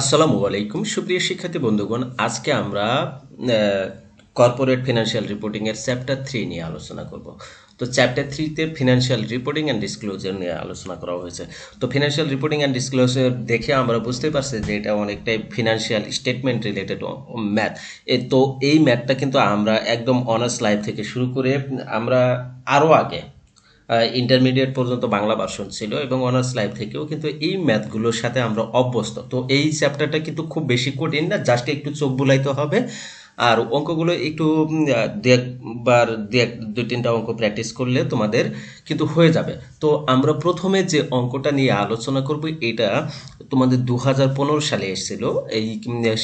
আসসালামু আলাইকুম সুপ্রিয় শিক্ষার্থী বন্ধুগণ, আজকে আমরা কর্পোরেট ফিনান্সিয়াল রিপোর্টিং এর চ্যাপ্টার 3 নিয়ে আলোচনা করব। তো চ্যাপ্টার 3 তে ফিনান্সিয়াল রিপোর্টিং এন্ড ডিসক্লোজার নিয়ে আলোচনা করা হয়েছে। তো ফিনান্সিয়াল রিপোর্টিং এন্ড ডিসক্লোজার দেখে আমরা বুঝতে পারছি যে এটা অনেকটাই ফিনান্সিয়াল স্টেটমেন্ট রিলেটেড ম্যাথ। তো এই ম্যাথটা কিন্তু আমরা একদম অনার্স লাইফ থেকে শুরু করে আমরা আরো আগে ইন্টারমিডিয়েট পর্যন্ত বাংলা ভার্সন ছিল এবং অনার্স লাইফ থেকেও কিন্তু এই ম্যাথগুলোর সাথে আমরা অভ্যস্ত। তো এই চ্যাপ্টারটা কিন্তু খুব বেশি কঠিন না, জাস্ট একটু চোখ বুলাইতে হবে আর অঙ্কগুলো একটু দুই তিনটা অঙ্ক প্র্যাকটিস করলে তোমাদের কিন্তু হয়ে যাবে। তো আমরা প্রথমে যে অঙ্কটা নিয়ে আলোচনা করব এটা তোমাদের 2015 সালে এসেছিল,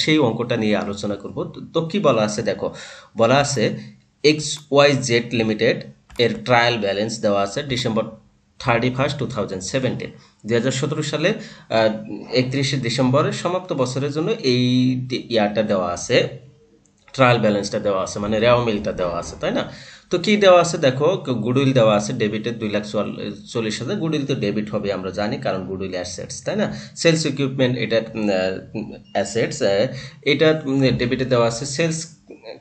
সেই অঙ্কটা নিয়ে আলোচনা করব। তো কি বলা আছে, দেখো বলা আছে XYZ লিমিটেড এর ট্রায়াল ব্যালেন্স দেওয়া আছে December 31, 2017 2017 সালে 31 ডিসেম্বরের সমাপ্ত বছরের জন্য এই ইয়ারটা দেওয়া আছে, ট্রায়াল ব্যালেন্সটা দেওয়া আছে মানে রেওমিলটা দেওয়া আছে, তাই না? তো কি দেওয়া আছে দেখো, গুডউইল দেওয়া আছে ডেবিটের 2,40,000। গুডউইল তো ডেবিট হবে আমরা জানি, কারণ গুডউইল অ্যাসেটস, তাই না? সেলস ইকুইপমেন্ট এটা অ্যাসেটস, এটা ডেবিটে দেওয়া আছে। সেলস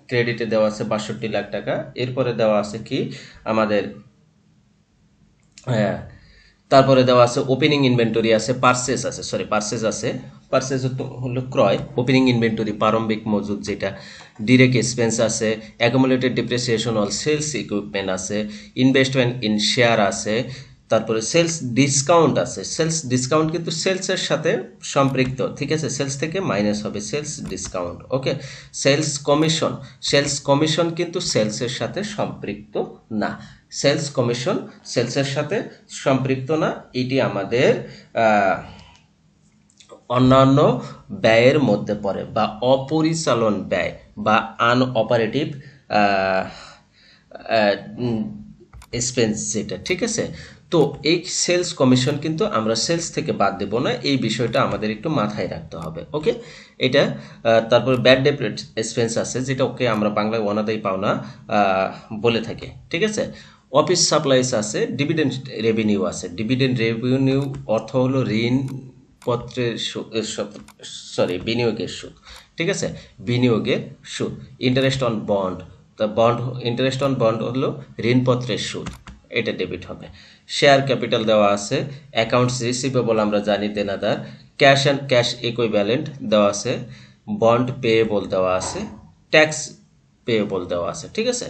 ক্রেডিটে দেওয়া আছে ৬২,০০,০০০ টাকা। এরপরে দেওয়া আছে কি আমাদের, তারপরে দেওয়া আছে ওপেনিং ইনভেন্টরি আছে, পারচেজ আছে, সরি পারচেজ আছে, পারচেজ হলো ক্রয়, ওপেনিং ইনভেন্টরি প্রারম্ভিক মজুদ যেটা, ডিরেক্ট এক্সপেন্স আছে, accumulated depreciation all sales equipment আছে, ইনভেস্টমেন্ট ইন শেয়ার আছে, তারপরে সেলস ডিসকাউন্ট আছে। সেলস ডিসকাউন্ট কিন্তু সেলসের সাথে সম্পৃক্ত, ঠিক আছে? সেলস থেকে মাইনাস হবে sales discount, okay. Sales commission, sales commission কিন্তু সেলসের সাথে সম্পৃক্ত না, সেলস কমিশন সেলসের সাথে সম্পৃক্ত না, এটি আমাদের অন্যান্য ব্যয়ের মধ্যে পড়ে বা অপরিচালন ব্যয় বা আনঅপারেটিভ এক্সপেন্স যেটা, ঠিক আছে? তো এই সেলস কমিশন কিন্তু আমরা সেলস থেকে বাদ দেব না, এই বিষয়টা আমাদের একটু মাথায় রাখতে হবে, ওকে? এটা তারপরে ব্যাড ডেট এক্সপেন্স আছে, যেটা ওকে আমরা বাংলায় অনাদায়ী পাওনা বলে থাকি, ঠিক আছে? অফিস সাপ্লাইস আছে, ডিভিডেন্ড রেভিনিউ আছে। ডিভিডেন্ড রেভিনিউ অর্থ হলো ঋণ পত্রের বিনিয়োগের সুদ, ঠিক আছে? বিনিয়োগের সুদ। Interest on bond, bond interest on bond হলো ঋণপত্রের সুদ, এটা ডেবিট হবে। শেয়ার ক্যাপিটাল দেওয়া আছে, অ্যাকাউন্টস রিসিভেবল আমরা জানি দেনাদার, ক্যাশ অ্যান্ড ক্যাশ ইকুইভ্যালেন্ট দেওয়া আছে, বন্ড পেয়েবল দেওয়া আছে, ট্যাক্স পেয়েবল দেওয়া আছে, ঠিক আছে?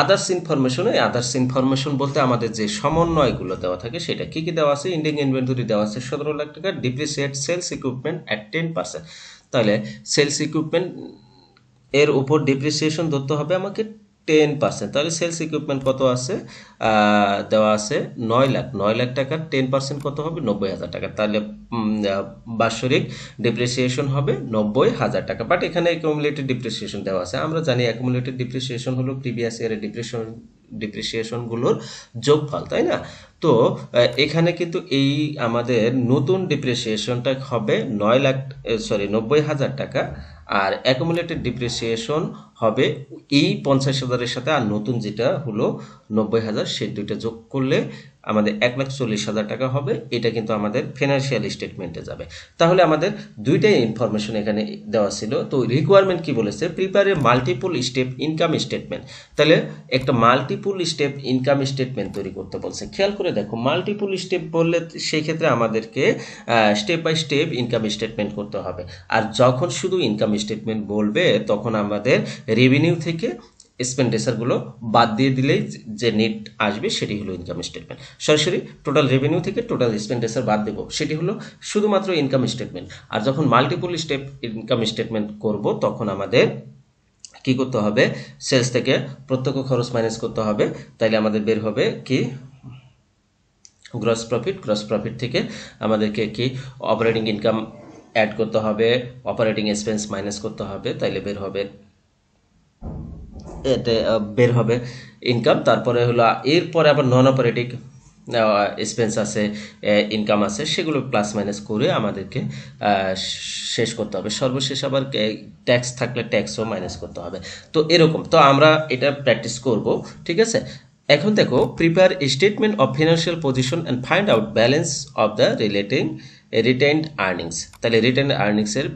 আদার্স ইনফরমেশন, এই আদার্স ইনফরমেশন বলতে আমাদের যে সমন্বয়গুলো দেওয়া থাকে সেটা। কি কি দেওয়া আছে? ইন্ডিং ইনভেন্টরি দেওয়া আছে ১৭,০০,০০০ টাকা, ডিপ্রিসিয়েট সেলস ইকুইপমেন্ট অ্যাট 10%। তাহলে সেলস ইকুইপমেন্ট এর উপর ডিপ্রিসিয়েশন ধরতে হবে আমাকে 10%। তাহলে সেলস ইকুইপমেন্ট কত আছে দেওয়া আছে 9,০০,০০০ টাকার 10% কত হবে 90,000 টাকা। তাহলে বাৎসরিক ডিপ্রিসিয়েশন হবে 90,000 টাকা। বাট এখানে অ্যাকুমুলেটেড ডিপ্রিসিয়েশন দেওয়া আছে, আমরা জানি অ্যাকুমুলেটেড ডিপ্রিসিয়েশন হলো প্রিভিয়াস ইয়ারের ডিপ্রিসিয়েশনগুলোর যোগফল, তাই না? তো এখানে কিন্তু এই আমাদের নতুন ডিপ্রিসিয়েশনটা হবে 90,000 টাকা, আর অ্যাকুমুলেটেড ডিপ্রিসিয়েশন হবে এই 50,000-এর সাথে, আর নতুন যেটা হলো 90,000 সেই দুইটা যোগ করলে আমাদের 1,40,000 টাকা হবে। এটা কিন্তু আমাদের ফিনান্সিয়াল স্টেটমেন্টে যাবে। তাহলে আমাদের দুইটাই ইনফরমেশন এখানে দেওয়া ছিল। তো রিকোয়ারমেন্ট কি বলেছে, prepare a multiple step income statement. তাহলে একটা মাল্টিপল স্টেপ ইনকাম স্টেটমেন্ট তৈরি করতে বলছে। খেয়াল করে দেখো, মাল্টিপল স্টেপ বললে সেই ক্ষেত্রে আমাদেরকে step by step income statement করতে হবে। আর যখন শুধু ইনকাম স্টেটমেন্ট বলবে তখন আমাদের রেভিনিউ থেকে এক্সপেন্ডিচারগুলো বাদ দিয়ে দিলেই যে নেট আসবে সেটি হলো ইনকাম স্টেটমেন্ট। সরাসরি টোটাল রেভিনিউ থেকে টোটাল এক্সপেন্ডিচার বাদ দেবো, সেটি হলো শুধুমাত্র ইনকাম স্টেটমেন্ট। আর যখন মাল্টিপল স্টেপ ইনকাম স্টেটমেন্ট করব তখন আমাদের কি করতে হবে, সেলস থেকে প্রত্যক্ষ খরচ মাইনাস করতে হবে। তাইলে আমাদের বের হবে কি গ্রস প্রফিট, গ্রস প্রফিট থেকে আমাদেরকে কি অপারেটিং ইনকাম অ্যাড করতে হবে, অপারেটিং এক্সপেন্স মাইনাস করতে হবে, তাইলে বের হবে ইনকাম। তারপরে হলো এরপরে আবার নন অপারেটিং এক্সপেন্স আছে, ইনকাম আছে, সেগুলো প্লাস মাইনাস করে আমাদেরকে শেষ করতে হবে। সর্বশেষ আবার ট্যাক্স থাকলে ট্যাক্সও মাইনাস করতে হবে। তো এরকম তো আমরা এটা প্র্যাকটিস করব, ঠিক আছে? এখন দেখো, prepare statement of financial position and find out balance of the relating retained earnings, তাহলে রিটেইনড আর্নিংসের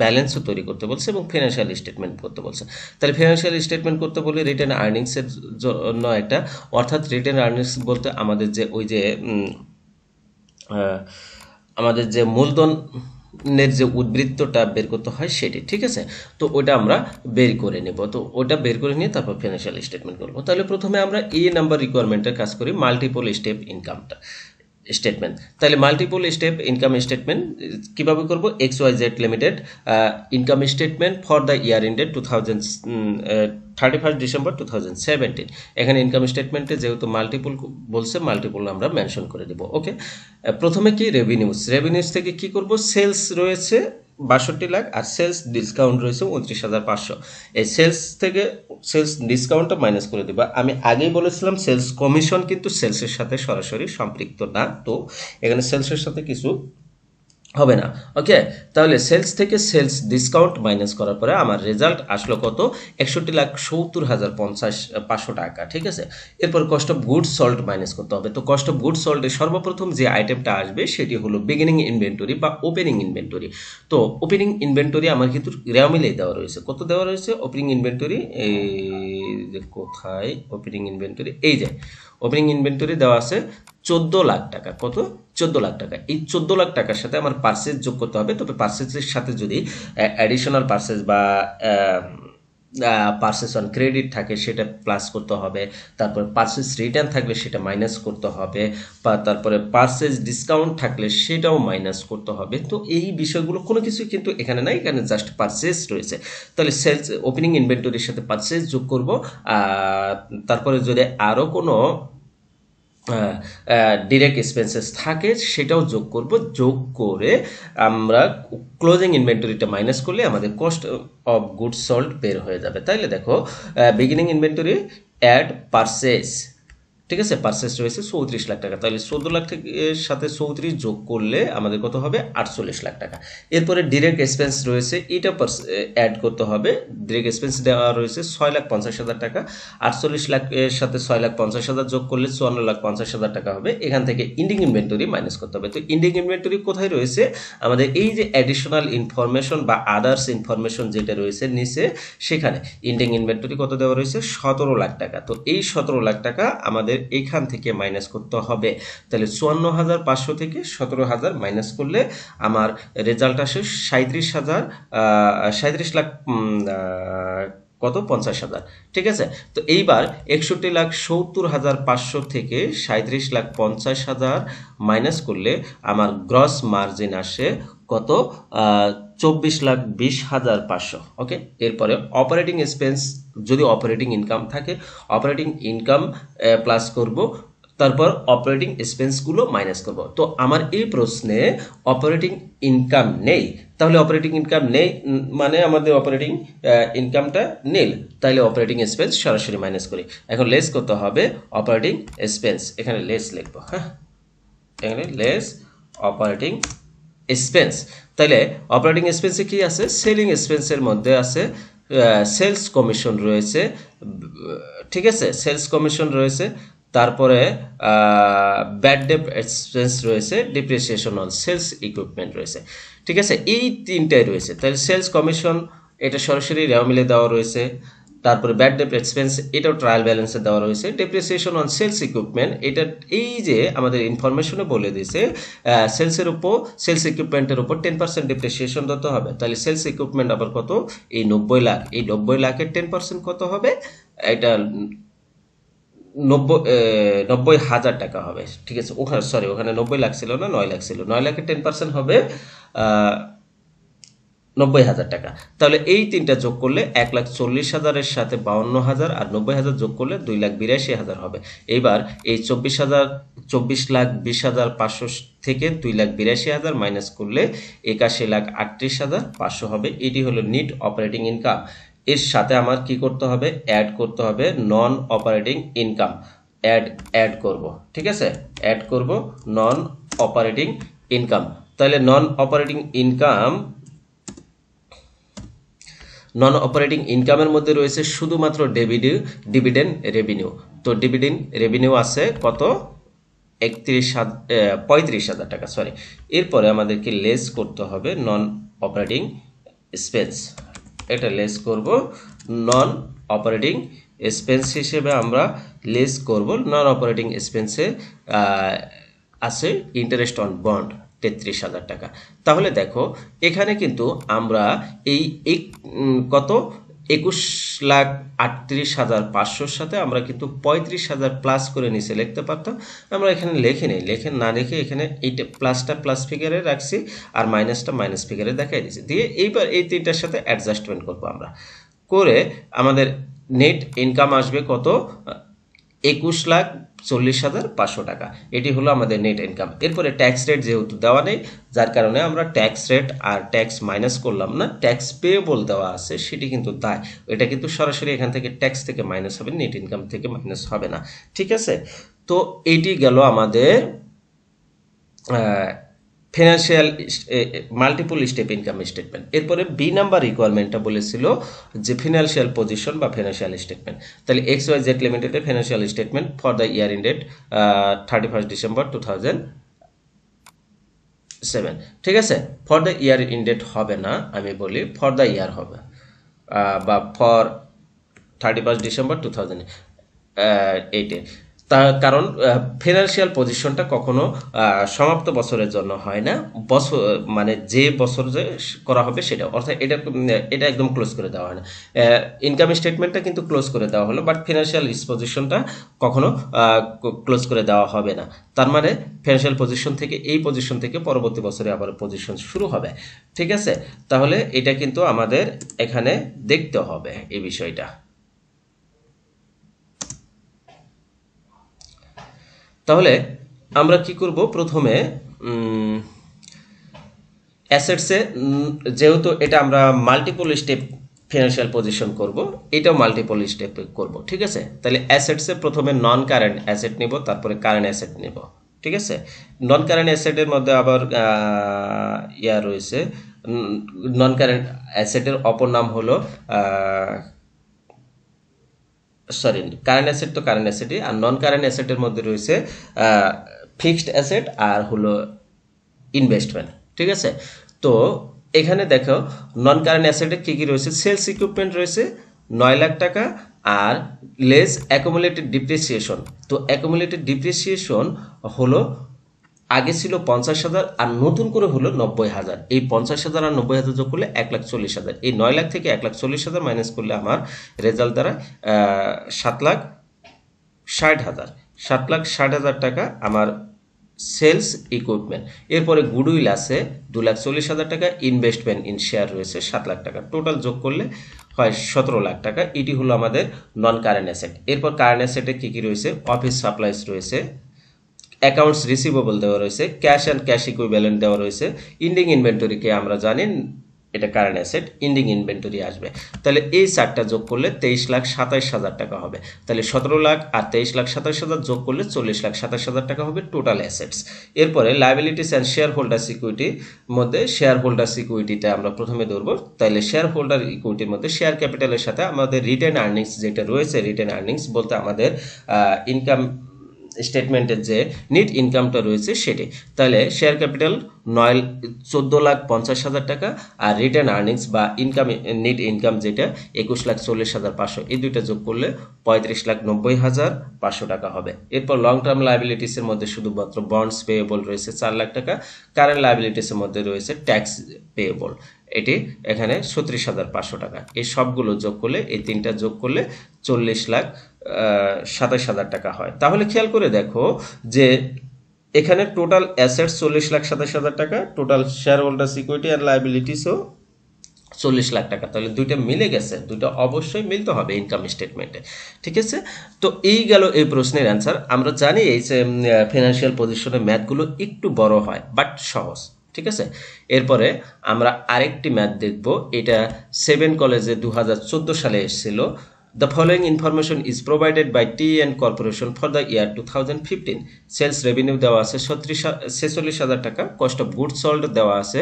ব্যালেন্সও তৈরি করতে বলছে এবং ফিনান্সিয়াল স্টেটমেন্ট করতে বলছে। তাহলে ফিনান্সিয়াল স্টেটমেন্ট করতে বলে রিটেইনড আর্নিংসের জন্য একটা, অর্থাৎ রিটেইনড আর্নিংস বলতে আমাদের যে ওই যে আমাদের যে মূলধনের যে উদ্বৃত্তটা বের করতে হয় সেটি, ঠিক আছে। তো ওটা আমরা বের করে নেব, তো ওটা বের করে নিয়ে তারপর ফিনান্সিয়াল স্টেটমেন্ট করব। তাহলে প্রথমে আমরা এই নাম্বার রিকোয়ারমেন্টের কাজ করি মাল্টিপল স্টেপ ইনকামটা স্টেটমেন্ট। তাহলে মাল্টিপল স্টেপ ইনকাম স্টেটমেন্ট কীভাবে করব? X Y Z limited income statement for the year ended 31st December 2017। এখানে ইনকাম স্টেটমেন্টে যেহেতু মাল্টিপল বলছে, মাল্টিপল আমরা মেনশন করে দেব। ওকে, প্রথমে কি রেভিনিউস, রেভিনিউস থেকে কি করব? সেলস রয়েছে 62 লাখ আর সেলস ডিসকাউন্ট রয়েছে 29,500। এই সেলস থেকে সেলস ডিসকাউন্টটা মাইনাস করে দেবো। আমি আগেই বলেছিলাম সেলস কমিশন কিন্তু সেলসের সাথে সরাসরি সম্পৃক্ত না, তো এখানে সেলসের সাথে কিছু হবে না। ওকে, তাহলে সেলস থেকে সেলস ডিসকাউন্ট মাইনাস করার পরে আমার রেজাল্ট আসলো কত? 61,70,500 টাকা, ঠিক আছে। এরপর cost of goods sold minus করতে হবে। তো কস্ট অফ গুডস সল্ডে সর্বপ্রথম যে আইটেমটা আসবে সেটি হলো বিগিনিং ইনভেন্টরি বা ওপেনিং ইনভেন্টরি। তো ওপেনিং ইনভেন্টরি আমার কিন্তু রেও মিলেই দেওয়া রয়েছে। কত দেওয়া রয়েছে? ওপেনিং ইনভেন্টরি এই যে কোথায় ওপেনিং ইনভেন্টরি, এই যে ওপেনিং ইনভেন্টরি দেওয়া আছে 14 লাখ টাকা। কত? 14 লাখ টাকা। এই 14 লাখ টাকার সাথে আমার পার্সেস যোগ করতে হবে। তবে পার্সেসের সাথে যদি অ্যাডিশনাল পার্সেস বা পার্সেস অন ক্রেডিট থাকে সেটা প্লাস করতে হবে, তারপরে পার্সেস রিটার্ন থাকলে সেটা মাইনাস করতে হবে, বা তারপরে পার্সেস ডিসকাউন্ট থাকলে সেটাও মাইনাস করতে হবে। তো এই বিষয়গুলো কোনো কিছু কিন্তু এখানে নাই, এখানে জাস্ট পার্সেস রয়েছে। তাহলে সেলস ওপেনিং ইনভেন্টরির সাথে পার্সেস যোগ করব, তারপরে যদি আরও কোনো ডিরেক্ট এক্সপেন্সেস থাকে সেটাও যোগ করব। যোগ করে আমরা ক্লোজিং ইনভেন্টরিটা মাইনাস করলে আমাদের কস্ট অফ গুডস সল্ড বের হয়ে যাবে। তাইলে দেখো বিগিনিং ইনভেন্টরি অ্যাড পারচেস, ঠিক আছে, পারচেস রয়েছে 34 লাখ টাকা। তাহলে 14 লাখ এর সাথে 34 যোগ করলে আমাদের কত হবে? 48 লাখ টাকা। এরপরে ডিরেক্ট এক্সপেন্স রয়েছে, এটা অ্যাড করতে হবে। ডিরেক্ট এক্সপেন্স দেওয়া রয়েছে 6,50,000 টাকা। 48 লাখ এর সাথে 6,50,000 যোগ করলে 54,50,000 টাকা হবে। এখান থেকে ইন্ডিং ইনভেন্টরি মাইনাস করতে হবে। তো ইন্ডিং ইনভেন্টরি কোথায় রয়েছে? আমাদের এই যে অ্যাডিশনাল ইনফরমেশন বা আদার্স ইনফরমেশন যেটা রয়েছে নিচে, সেখানে ইন্ডিং ইনভেন্টরি কত দেওয়া রয়েছে? 17 লাখ টাকা। তো এই 17 লাখ টাকা আমাদের এখান থেকে মাইনাস করতে হবে। তাহলে 54,500 থেকে 17,000 মাইনাস করলে আমার রেজাল্ট আসে 37 লাখ কত? 50,000, ঠিক আছে। তো এইবার 61,70,500 থেকে 37,50,000 মাইনাস করলে আমার গ্রস মার্জিন আসে কত? 24,20,500। ওকে, এরপরে অপারেটিং এক্সপেন্স, যদি অপারেটিং ইনকাম থাকে অপারেটিং ইনকাম প্লাস করব, তারপর অপারেটিং এক্সপেন্সগুলো মাইনাস করব। তো আমার এই প্রশ্নে অপারেটিং ইনকাম নেই, তাহলে অপারেটিং ইনকাম নেই মানে আমাদের অপারেটিং ইনকামটা নেই, তাহলে অপারেটিং এক্সপেন্স সরাসরি মাইনাস করি। এখন লেস করতে হবে অপারেটিং এক্সপেন্স, এখানে লেস লিখবো, হ্যাঁ, এখানে লেস অপারেটিং এক্সপেন্স। তাহলে অপারেটিং এক্সপেন্সে কি আছে? সেলিং এক্সপেন্সের মধ্যে আছে সেলস কমিশন রয়েছে, ঠিক আছে, সেলস কমিশন রয়েছে, তারপরে ব্যাড ডেট এক্সপেন্স রয়েছে, ডিপ্রিসিয়েশন অন সেলস ইকুইপমেন্ট রয়েছে, ঠিক আছে, এই তিনটাই রয়েছে। তাহলে সেলস কমিশন এটা সরাসরি রেও মিলে দেওয়া রয়েছে, তারপরে ব্যাড ডেট এক্সপেন্স এটাও ট্রায়াল ব্যালেন্সে দেওয়া রয়েছে, ডেপ্রিসিয়েশন অন সেলস ইকুইপমেন্ট এটা এই যে আমাদের ইনফরমেশনে বলে দিয়েছে সেলসের উপর, সেলস ইকুইপমেন্টের উপর 10% ডিপ্রিসিয়েশন দিতে হবে। তাহলে সেলস ইকুইপমেন্ট আবার কত? এই 90 লাখ, এই 90 লাখের 10% কত হবে? এটা 90,000 টাকা হবে, ঠিক আছে। ওখানে সরি, ওখানে 90 লাখ ছিল না, 9 লাখ ছিল, 9 লাখের 10% হবে 90,000 টাকা। তাহলে এই তিনটা যোগ করলে 1,40,000 সাথে 52,000 আর 90,000 যোগ করলে 2,82,000 হবে। এইবার এই 24,20,500 থেকে 2,82,000 মাইনাস করলে 81,38,500 হবে। এটি হলো নিট অপারেটিং ইনকাম। এর সাথে আমার কি করতে হবে? অ্যাড করতে হবে নন অপারেটিং ইনকাম, অ্যাড করব, ঠিক আছে, অ্যাড করব নন অপারেটিং ইনকাম। তাহলে নন অপারেটিং ইনকামের মধ্যে রয়েছে শুধুমাত্র ডিভিডেন্ড রেভিনিউ। তো ডিভিডেন্ড রেভিনিউ আছে কত? 35,000 টাকা সরি। এরপরে আমাদেরকে লেস করতে হবে নন অপারেটিং এক্সপেন্স, এটা লেস করব নন অপারেটিং এক্সপেন্স হিসেবে আমরা লেস করব। নন অপারেটিং এক্সপেন্সে আছে ইন্টারেস্ট অন বন্ড 33,000 টাকা। তাহলে দেখো এখানে কিন্তু আমরা এই কত 21,38,500 সাথে আমরা কিন্তু 35,000 প্লাস করে নিচে লিখতে পারতাম, আমরা এখানে লেখিনি, লেখেন না লিখে এখানে এইটা প্লাসটা প্লাস ফিগারে রাখছি আর মাইনাসটা মাইনাস ফিগারে দেখাই দিয়েছি। দিয়ে এইবার এই তিনটার সাথে অ্যাডজাস্টমেন্ট করব আমরা, করে আমাদের নেট ইনকাম আসবে কত 21,40,500 টাকা। এটি হলো আমাদের নেট ইনকাম। এরপরে ট্যাক্স রেট যেহেতু দেওয়া নেই যার কারণে আমরা ট্যাক্স রেট আর ট্যাক্স মাইনাস করলাম না, ট্যাক্স পেয়েবল দেওয়া আছে সেটি কিন্তু দায়, এটা কিন্তু সরাসরি এখান থেকে ট্যাক্স থেকে মাইনাস হবে, নেট ইনকাম থেকে মাইনাস হবে না। ঠিক আছে, তো এটি গেল আমাদের financial multiple step income statement. এরপরে বি নাম্বার রিকোয়ারমেন্টটা বলেছিল যে ফিনান্সিয়াল পজিশন বা ফিনান্সিয়াল স্টেটমেন্ট। তাহলে এক্স ওয়াই জেড লিমিটেডের financial statement for the year ended 31 December 2007। ঠিক আছে, ফর দ্য ইয়ার ইন্ডেড হবে না, আমি বলি ফর দ্য ইয়ার হবে বা ফর 31 ডিসেম্বর 2008। তার কারণ ফিনান্সিয়াল পজিশনটা কখনো সমাপ্ত বছরের জন্য হয় না, বছর মানে যে বছর যে করা হবে সেটা, অর্থাৎ এটা একদম ক্লোজ করে দেওয়া হয় না। ইনকাম স্টেটমেন্টটা কিন্তু ক্লোজ করে দেওয়া হলো, বাট ফিনান্সিয়াল পজিশনটা কখনো ক্লোজ করে দেওয়া হবে না। তার মানে ফিনান্সিয়াল পজিশন থেকে এই পজিশন থেকে পরবর্তী বছরে আবার পজিশন শুরু হবে। ঠিক আছে, তাহলে এটা কিন্তু আমাদের এখানে দেখতে হবে এই বিষয়টা। তাহলে আমরা কি করব, প্রথমে অ্যাসেটসে যেহেতু এটা আমরা মাল্টিপল স্টেপ ফিনান্সিয়াল পজিশন করব, এটাও মাল্টিপল স্টেপ করব। ঠিক আছে, তাহলে অ্যাসেটসে প্রথমে নন কারেন্ট অ্যাসেট নেব, তারপরে কারেন্ট অ্যাসেট নেব। ঠিক আছে, নন কারেন্ট অ্যাসেটের মধ্যে আবার ইয়া রয়েছে, নন কারেন্ট অ্যাসেটের অপর নাম হলো সরি কারেন্ট অ্যাসেট তো কারেন্ট অ্যাসেটই, আর নন কারেন্ট অ্যাসেটের মধ্যে রয়েছে ফিক্সড অ্যাসেট আর হলো ইনভেস্টমেন্ট। ঠিক আছে, তো এখানে দেখো নন কারেন্ট অ্যাসেটে কী কী রয়েছে, সেলস ইকুইপমেন্ট রয়েছে 9 লাখ টাকা আর লেস অ্যাকুমুলেটেড ডিপ্রিসিয়েশন। তো অ্যাকুমুলেটেড ডিপ্রিসিয়েশন হলো আগে ছিল 50,000 আর নতুন করে হলো 90,000। এই 50,000 আর 90,000 যোগ করলে 1,40,000। এই 9 লাখ থেকে 1,40,000 মাইনাস করলে আমার রেজাল্ট দ্বারা 7,60,000 7,60,000 টাকা আমার সেলস ইকুইপমেন্ট। এরপরে গুডউইল আছে 2,40,000 টাকা, ইনভেস্টমেন্ট ইন শেয়ার রয়েছে 7 লাখ টাকা, টোটাল যোগ করলে হয় 17 লাখ টাকা। এটি হলো আমাদের নন কারেন্ট অ্যাসেট। এরপর কারেন্ট অ্যাসেটে কী কী রয়েছে, অফিস সাপ্লাইস রয়েছে, অ্যাকাউন্টস রিসিভেবল দেওয়া রয়েছে, ক্যাশ অ্যান্ড ক্যাশ ইকুইভ্যালেন্ট দেওয়া রয়েছে, ইন্ডিং ইনভেন্টরিকে আমরা জানি এটা কারেন্ট অ্যাসেট, ইন্ডিং ইনভেন্টরি আসবে। তাহলে এই চারটা যোগ করলে 23,27,000 টাকা হবে। তাহলে 17 লাখ আর 23,27,000 যোগ করলে 40,27,000 টাকা হবে টোটাল অ্যাসেটস। এরপরে লায়াবিলিটিস অ্যান্ড শেয়ার হোল্ডার সিকিউরিটির মধ্যে শেয়ার হোল্ডার সিকিউরিটিটা আমরা প্রথমে ধরবো। তাহলে শেয়ার হোল্ডার ইকুইটির মধ্যে শেয়ার ক্যাপিটালের সাথে আমাদের রিটেন আর্নিংস যেটা রয়েছে, রিটেন আর্নিংস বলতে আমাদের ইনকাম স্টেটমেন্টের যে নেট ইনকামটা রয়েছে সেটি। তাহলে শেয়ার ক্যাপিটাল 14,50,000 টাকা আর রিটার্ন আর্নিংস বা ইনকাম নেট ইনকাম যেটা 21,40,500, এই দুইটা যোগ করলে 35,90,500 টাকা হবে। এরপর লং টার্ম লায়াবিলিটিসের মধ্যে শুধুমাত্র বন্ডস পেয়েবল রয়েছে 4 লাখ টাকা, কারেন্ট লায়াবিলিটিসের মধ্যে রয়েছে ট্যাক্স পেয়েবল, এটি এখানে 36,500 টাকা। এই সবগুলো যোগ করলে এই তিনটা যোগ করলে 40,27,000 টাকা হয়। তাহলে খেয়াল করে দেখো যে এখানে টোটাল অ্যাসেটস 40,27,000 টাকা, টোটাল শেয়ার হোল্ডার সিকিউরিটি আর লায়াবিলিটিসও 40 লাখ টাকা। তাহলে দুইটা মিলে গেছে, দুইটা অবশ্যই মিলতে হবে ইনকাম স্টেটমেন্টে। ঠিক আছে, তো এই গেল এই প্রশ্নের অ্যান্সার। আমরা জানি এই যে ফিনান্সিয়াল পজিশনের ম্যাথগুলো একটু বড় হয় বাট সহজ। ঠিক আছে, এরপরে আমরা আরেকটি ম্যাথ দেখব, এটা 7 কলেজে 2014 সালে এসেছিল। The following information is provided by T and Corporation for the year 2015. Sales revenue দেওয়া আছে 46,000 টাকা, cost of goods sold দেওয়া আছে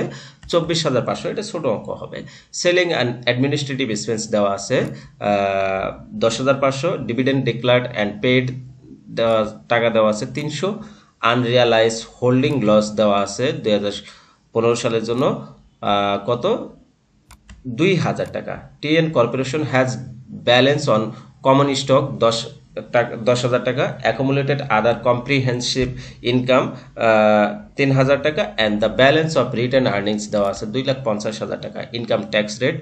24,500, এটা ছোট অঙ্ক হবে। Selling and administrative expense দেওয়া আছে 10,500, dividend declared and paid টাকা দেওয়া আছে 300, আনরিয়ালাইজ হোল্ডিং লস দেওয়া আছে 2015 সালের জন্য কত 2000 টাকা। TN corporation has balance on common stock 10,000 টাকা, অ্যাকুমুলেটেড আদার কম্প্রিহেনসিভ ইনকাম 3,000 টাকা and the balance of return earnings দেওয়া আছে 2,50,000 টাকা। Income tax rate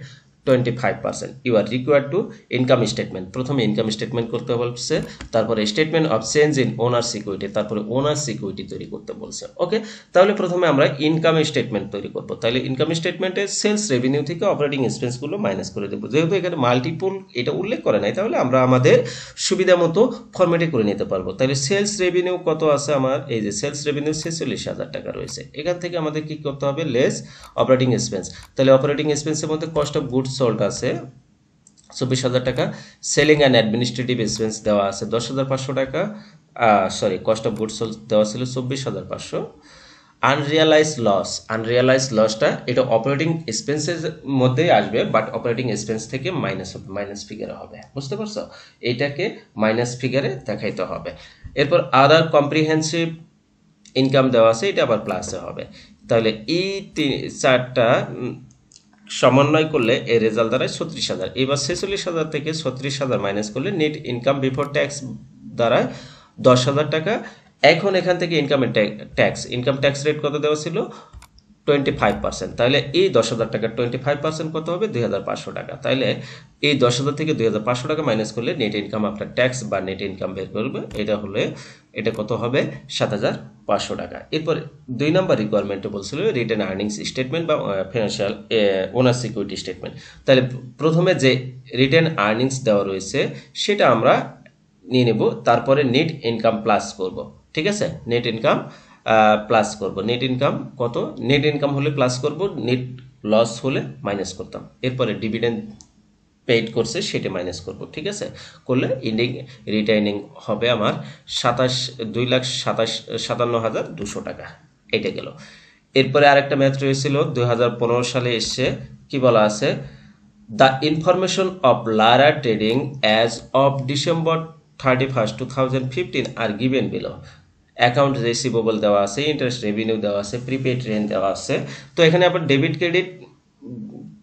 25%। You are required to income statement, প্রথমে ইনকাম স্টেটমেন্ট করতে বলছে, তারপরে statement of change in owner security, তারপরে ওনার সিকিউরিটি তৈরি করতে বলছে। ওকে, তাহলে প্রথমে আমরা ইনকাম স্টেটমেন্ট তৈরি করব। তাহলে ইনকাম স্টেটমেন্টে সেলস রেভিনিউ থেকে অপারেটিং এক্সপেন্সগুলো মাইনাস করে দেবো, যেহেতু এখানে মাল্টিপল এটা উল্লেখ করে নাই তাহলে আমরা আমাদের সুবিধা মতো ফরম্যাটে করে নিতে পারবো। তাহলে সেলস রেভিনিউ কত আছে আমার, এই যে সেলস রেভিনিউ 46,000 টাকা রয়েছে, এখান থেকে আমাদের কি করতে হবে লেস অপারেটিং এক্সপেন্স। তাহলে অপারেটিং এক্সপেন্সের মধ্যে কস্ট অফ গুডস সোল্ড আছে 24,000 টাকা, সেলিং অ্যান্ড অ্যাডমিনিস্ট্রেটিভ এক্সপেন্স দেওয়া আছে 10,500 টাকা, sorry cost of goods sold দেওয়া ছিল 24,500। আনরিয়ালাইজ লস, আনরিয়ালাইজ লসটা এটা অপারেটিং এক্সপেন্সের মধ্যেই আসবে, বাট অপারেটিং এক্সপেন্স থেকে মাইনাস হবে, মাইনাস ফিগারে হবে, বুঝতে পারছো, এইটাকে মাইনাস ফিগারে দেখাইতে হবে। এরপর আদার কম্প্রিহেনসিভ ইনকাম দেওয়া আছে, এটা আবার প্লাসে হবে। তাহলে এই চারটা সমন্বয় করলে এর রেজাল্ট দাঁড়ায় 36,000। এবার 46,000 থেকে 36,000 মাইনাস করলে নেট ইনকাম বিফোর ট্যাক্স দাঁড়ায় 10,000 টাকা। এখন এখান থেকে ইনকাম ট্যাক্স রেট কত দেওয়া ছিল 25%, তাহলে এই 10,000 টাকা 25% কত হবে 2,500 টাকা। তাহলে এই 10,000 থেকে 2,500 টাকা মাইনাস করলে নেট ইনকাম আফটার ট্যাক্স বা নেট ইনকাম বের করবে, এটা হলে এটা কত হবে 7,500 টাকা। এরপর 2 নম্বর রিকোয়ারমেন্টে বলছিল রিটার্ন আর্নিংস স্টেটমেন্ট বা ফিনান্সিয়াল ওনার সিকিউরিটি স্টেটমেন্ট। তাহলে প্রথমে যে রিটার্ন আর্নিংস দেওয়া রয়েছে সেটা আমরা নিয়ে নেব, তারপরে নেট ইনকাম প্লাস করব, ঠিক আছে, নেট ইনকাম প্লাস করব। নেট ইনকাম কত, নেট ইনকাম হলে প্লাস করব, নেট লস হলে মাইনাস করতাম। এরপরে ডিভিডেন্ড পেইড করছে সেটা মাইনাস করব, ঠিক আছে, করলে ইন্ডিং রিটার্নিং হবে আমার 2,57,200 টাকা, এটা গেল। এরপরে আরেকটা ম্যাথ রয়েছিল 2015 সালে এসে, কি বলা আছে the information of Lara trading as of December 31, 2015 are given below. Account receivable দেওয়া আছে, ইন্টারেস্ট রেভিনিউ দেওয়া আছে, প্রিপেড রেন্ট দেওয়া আছে। তো এখানে আবার ডেবিট ক্রেডিট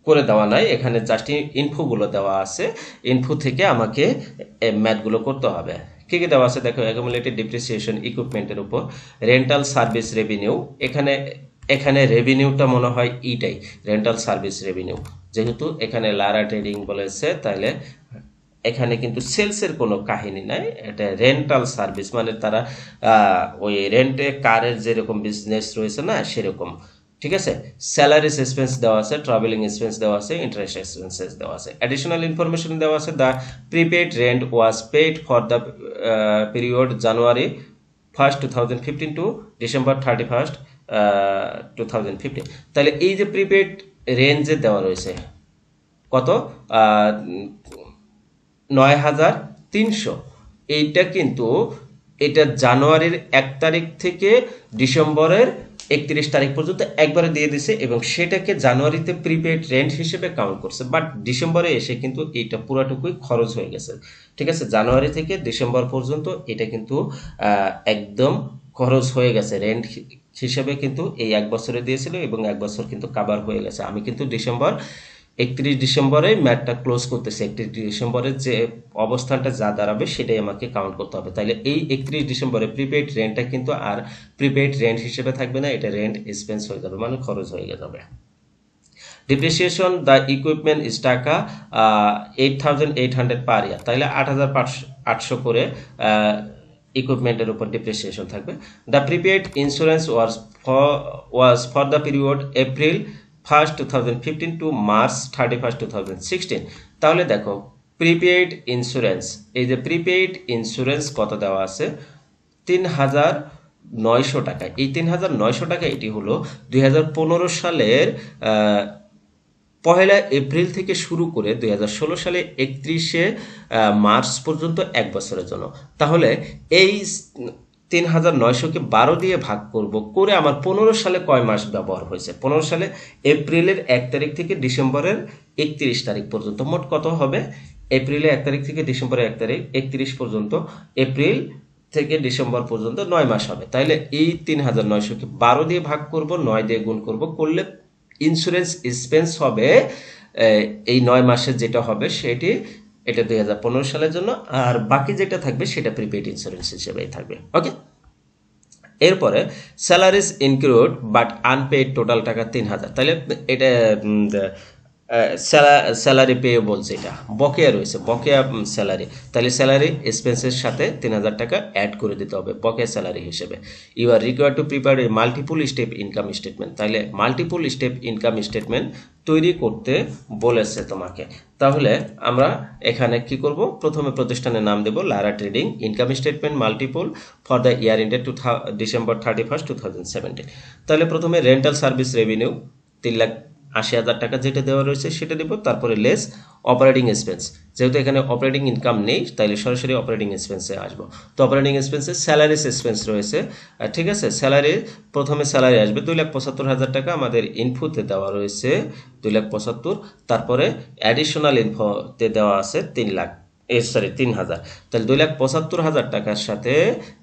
করে দেওয়া নাই, এখানে জাস্ট ইনফোগুলো দেওয়া আছে, ইনফো থেকে আমাকে ম্যাথগুলো করতে হবে। কী কী দেওয়া আছে দেখো, অ্যাকুমুলেটেড ডিপ্রিসিয়েশন ইকুইপমেন্টের উপর, রেন্টাল সার্ভিস রেভিনিউ, এখানে রেভিনিউটা মনে হয় এইটাই রেন্টাল সার্ভিস রেভিনিউ, যেহেতু এখানে লারা ট্রেডিং বলেছে তাহলে এখানে কিন্তু সেলসের কোনো কাহিনী নাই, এটা রেন্টাল সার্ভিস মানে তারা ওই রেন্টে কারের যেরকম বিজনেস রয়েছে না সেরকম, ঠিক আছে। স্যালারিস এক্সপেন্স দেওয়া আছে, ট্রাভেলিং এক্সপেন্স দেওয়া আছে, ইন্টারেস্ট এক্সপেন্সেস দেওয়া আছে। অ্যাডিশনাল ইনফরমেশন দেওয়া আছে the prepaid rent was paid for the period January 1, 2015 to December 31, 2015। তাহলে এই যে প্রিপেড রেঞ্জে দেওয়া রয়েছে কত 9,300, এইটা কিন্তু এটা January 1 তারিখ থেকে December 31 তারিখ পর্যন্ত একবারে দিয়ে দিছে এবং সেটাকে জানুয়ারিতে প্রিপেড রেন্ট হিসেবে কাউন্ট করছে, বাট ডিসেম্বরে এসে কিন্তু এটা পুরাটুকুই খরচ হয়ে গেছে, ঠিক আছে। জানুয়ারি থেকে ডিসেম্বর পর্যন্ত এটা কিন্তু একদম খরচ হয়ে গেছে রেন্ট হিসেবে, কিন্তু এই এক বছরে দিয়েছিল এবং এক বছর কিন্তু কাভার হয়ে গেছে। আমি কিন্তু December 31 ম্যাটটা ক্লোজ করতেছি, 31 ডিসেম্বরের যে অবস্থানটা যা দাঁড়াবে সেটাই আমাকে কাউন্ট করতে হবে। তাহলে এই 31 ডিসেম্বরে প্রিপেড রেন্টটা কিন্তু আর প্রিপেড রেন্ট হিসেবে থাকবে না, এটা রেন্ট এক্সপেন্স হয়ে যাবে, মানে খরচ হয়ে যাবে। ডিপ্রিসিয়েশন দ্য ইকুইপমেন্ট ইস টাকা 8,800 পার ইয়ার, তাহলে 8,800 করে ইকুইপমেন্টের উপর ডিপ্রিসিয়েশন থাকবে। The prepaid insurance was for the period April 1, 2015 to March 31, 2016। তাহলে দেখো প্রিপেড ইন্স্যুরেন্স, এই যে প্রিপেড ইন্স্যুরেন্স কত দেওয়া আছে 3,900 টাকা। এই 3,900 টাকা এটি হলো 2015 সালের 1 এপ্রিল থেকে শুরু করে 2016 সালে 31 মার্চ পর্যন্ত এক বছরের জন্য। তাহলে এই 3,900কে 12 দিয়ে ভাগ করব, করে আমার 15 সালে কয় মাস ব্যবহার হয়েছে, 15 সালে April 1 তারিখ থেকে December 31 তারিখ পর্যন্ত, মোট কত হবে April 1 তারিখ থেকে December 31 পর্যন্ত, April থেকে ডিসেম্বর পর্যন্ত ৯ মাস হবে। তাহলে এই ৩৯০০ কে ১২ দিয়ে ভাগ করব, ৯ দিয়ে গুণ করব, করলে ইন্স্যুরেন্স এক্সপেন্স হবে এই ৯ মাসের যেটা হবে সেটি, এটা ২০১৫ সালের জন্য, আর বাকি যেটা থাকবে সেটা প্রিপেড ইন্স্যুরেন্স হিসেবেই থাকবে। ওকে, এরপরে salaries include but unpaid total টাকা ৩০০০। তাহলে এটা স্যালারি পেয়েবল যেটা বকেয়া রয়েছে, বকেয়া স্যালারি, তাহলে স্যালারি এক্সপেন্সের সাথে ৩০০০ টাকা অ্যাড করে দিতে হবে বকেয়া স্যালারি হিসেবে। You are required to prepare a multiple step income statement, তাহলে মাল্টিপল স্টেপ ইনকাম স্টেটমেন্ট তৈরি করতে বলেছে তোমাকে। তাহলে আমরা এখানে কি করব, প্রথমে প্রতিষ্ঠানের নাম দেব Lara trading, income statement multiple for the year ended December 31, 2017। তাহলে প্রথমে রেন্টাল সার্ভিস রেভিনিউ ৩,৮০,০০০ টাকা যেটা দেওয়া রয়েছে সেটা দেব, তারপরে লেস অপারেটিং এক্সপেন্স, যেহেতু এখানে অপারেটিং ইনকাম নেই তাহলে সরাসরি অপারেটিং এক্সপেন্সে আসবো। তো অপারেটিং এক্সপেন্সে স্যালারিস এক্সপেন্স রয়েছে, ঠিক আছে। স্যালারি প্রথমে স্যালারি আসবে 2,৭৫,০০০ টাকা, আমাদের ইনফোতে দেওয়া রয়েছে 2,৭৫,০০০, তারপরে অ্যাডিশনাল ইনফোতে দেওয়া আছে ৩,০০০, তাহলে 2,৭৫,০০০ টাকার সাথে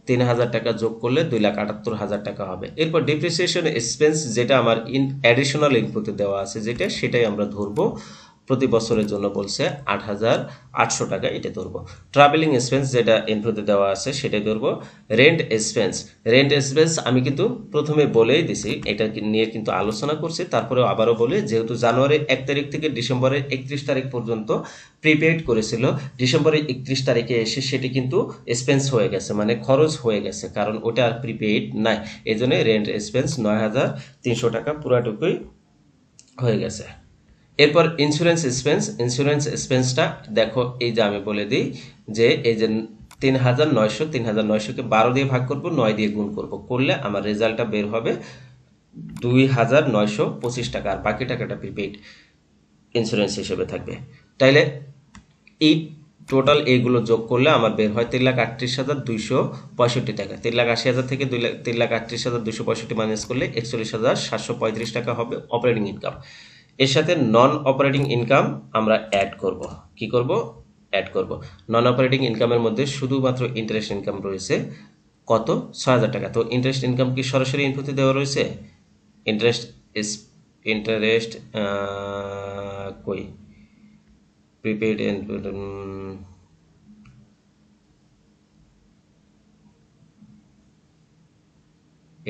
৩,০০০ টাকা যোগ করলে 2,৭৮,০০০ টাকা হবে। এরপর ডিপ্রিসিয়েশন এক্সপেন্স যেটা আমার অ্যাডিশনাল ইনপুটে দেওয়া আছে যেটা, সেটাই আমরা ধরবো, প্রতি বছরের জন্য বলছে 8,800 টাকা, এটা ধরবো। ট্রাভেলিং এক্সপেন্স যেটা ইনপুটে দেওয়া আছে সেটাই ধরবো। রেন্ট এক্সপেন্স, রেন্ট এক্সপেন্স আমি কিন্তু প্রথমে বলেই দিছি, এটা নিয়ে কিন্তু আলোচনা করছি, তারপরে আবারও বলি, যেহেতু জানুয়ারির 1 তারিখ থেকে ডিসেম্বরের 31 তারিখ পর্যন্ত প্রিপেড করেছিল, ডিসেম্বরের 31 তারিখে এসে সেটি কিন্তু এক্সপেন্স হয়ে গেছে, মানে খরচ হয়ে গেছে, কারণ ওটা আর প্রিপেড নাই, এই জন্য রেন্ট এক্সপেন্স 9,300 টাকা পুরাটুকুই হয়ে গেছে। এরপর ইন্স্যুরেন্স এক্সপেন্স, ইন্স্যুরেন্স এক্সপেন্সটা দেখো, এই যে আমি বলে দিই যে এই যে ৩,৯০০, ৩,৯০০ কে ১২ দিয়ে ভাগ করব, ৯ দিয়ে গুণ করব, করলে আমার রেজাল্টটা বের হবে 2,৯২৫ টাকা, আর বাকি টাকাটা প্রিপেইড ইন্স্যুরেন্স হিসেবে থাকবে। তাইলে এই টোটাল এইগুলো যোগ করলে আমার বের হয় 3,৩৮,২৬৫ টাকা। 3,৮০,০০০ থেকে 3,৩৮,২৬৫ মাইনাস করলে ৪১,৭৩৫ টাকা হবে অপারেটিং ইনকাম। এর সাথে নন অপারেটিং ইনকাম আমরা অ্যাড করব, কি করব, অ্যাড করব। নন অপারেটিং ইনকামের মধ্যে শুধুমাত্র ইন্টারেস্ট ইনকাম রয়েছে কত, ৬,০০০ টাকা। তো ইন্টারেস্ট ইনকাম কি সরাসরি ইনপুটে দেওয়া রয়েছে, ইন্টারেস্ট কই প্রিপেড ইনপুট,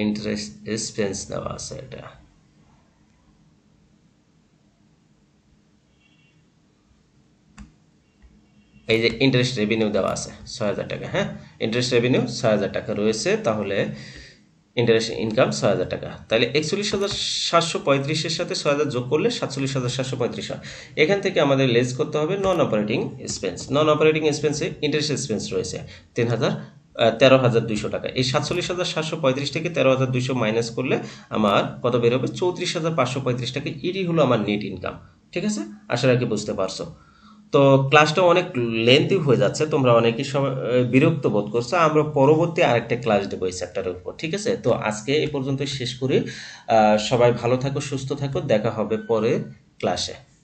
ইন্টারেস্ট এক্সপেন্স দেওয়া আছে, এটা এই যে ইন্টারেস্ট রেভিনিউ দেওয়া আছে ৬,০০০ টাকা, হ্যাঁ ইন্টারেস্ট রেভিনিউ ৬,০০০ টাকা রয়েছে, তাহলে ইন্টারেস্ট ইনকাম ৬,০০০ টাকা। তাহলে ৪১,৭৩৫ এর সাথে ৬,০০০ যোগ করলে ৪৭,৭৩৫ হয়। এখান থেকে আমাদের লেস করতে হবে non operating expense, non operating এক্সপেন্সে ইন্টারেস্ট এক্সপেন্স রয়েছে 13,200 টাকা। এই ৪৭,৭৩৫ থেকে 13,200 মাইনাস করলে আমার কত বের হবে, 34,535 টাকা। এটি হলো আমার নেট ইনকাম, ঠিক আছে, আশা রাখি বুঝতে পারছো। তো ক্লাসটা অনেক লেন্থি হয়ে যাচ্ছে, তোমরা অনেকেই বিরক্ত বোধ করছো, আমরা পরবর্তী আরেকটা ক্লাস দেবো এই চ্যাপ্টারের উপর, ঠিক আছে। তো আজকে এই পর্যন্ত শেষ করি, সবাই ভালো থাকো, সুস্থ থাকো, দেখা হবে পরের ক্লাসে।